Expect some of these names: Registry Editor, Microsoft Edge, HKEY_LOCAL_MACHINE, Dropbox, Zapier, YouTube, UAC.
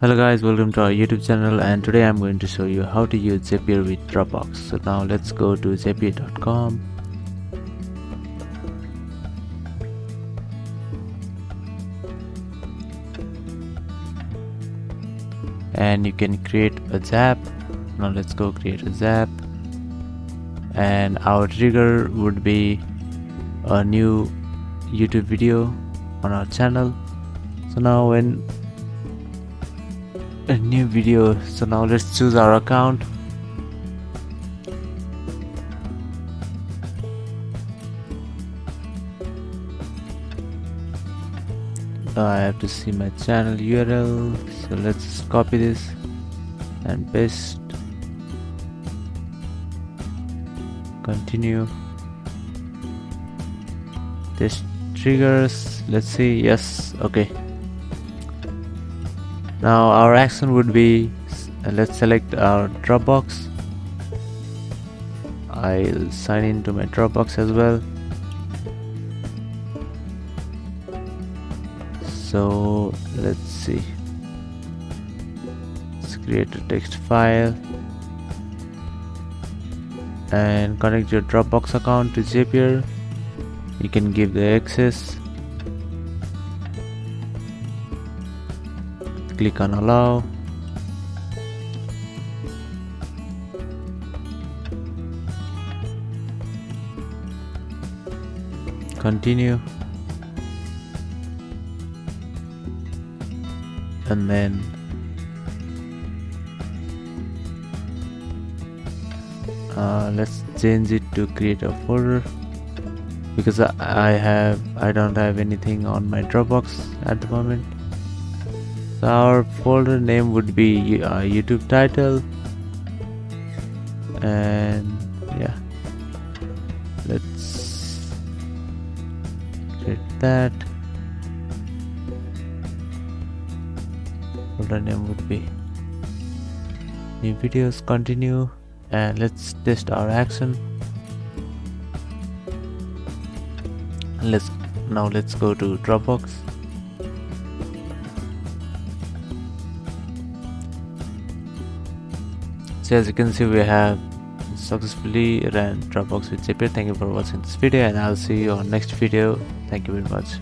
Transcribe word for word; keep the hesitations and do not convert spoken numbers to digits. Hello guys, welcome to our YouTube channel, and today I'm going to show you how to use Zapier with Dropbox. So now let's go to zapier dot com. And you can create a Zap. Now let's go create a Zap. And our trigger would be a new YouTube video on our channel. So now when a new video so now let's choose our account, now I have to see my channel U R L, so let's copy this and paste, continue, this triggers, let's see, yes, okay. Now our action would be, uh, let's select our Dropbox. I'll sign into my Dropbox as well. So let's see. Let's create a text file and connect your Dropbox account to Zapier. You can give the access. Click on allow, continue, and then uh, let's change it to create a folder, because I, I have I don't have anything on my Dropbox at the moment. Our folder name would be uh, YouTube title, and yeah, let's create that. Folder name would be new videos, continue, and let's test our action. Let's now let's go to Dropbox. So as you can see, we have successfully ran Dropbox with Zapier. Thank you for watching this video, and I'll see you on next video. Thank you very much.